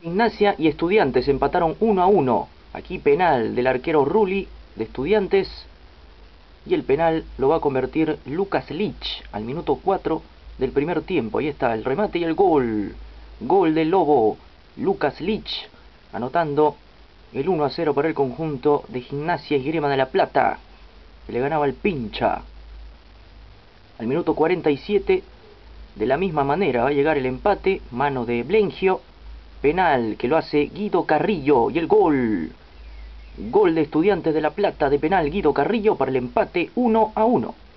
Gimnasia y Estudiantes empataron 1-1. Aquí penal del arquero Rulli de Estudiantes. Y el penal lo va a convertir Lucas Licht al minuto 4 del primer tiempo. Ahí está el remate y el gol. Gol del Lobo. Lucas Licht anotando el 1-0 para el conjunto de Gimnasia y Esgrima de la Plata, que le ganaba el Pincha. Al minuto 47, de la misma manera, va a llegar el empate. Mano de Blengio. Penal que lo hace Guido Carrillo. Y el gol. Gol de Estudiantes de la Plata de penal Guido Carrillo para el empate 1-1.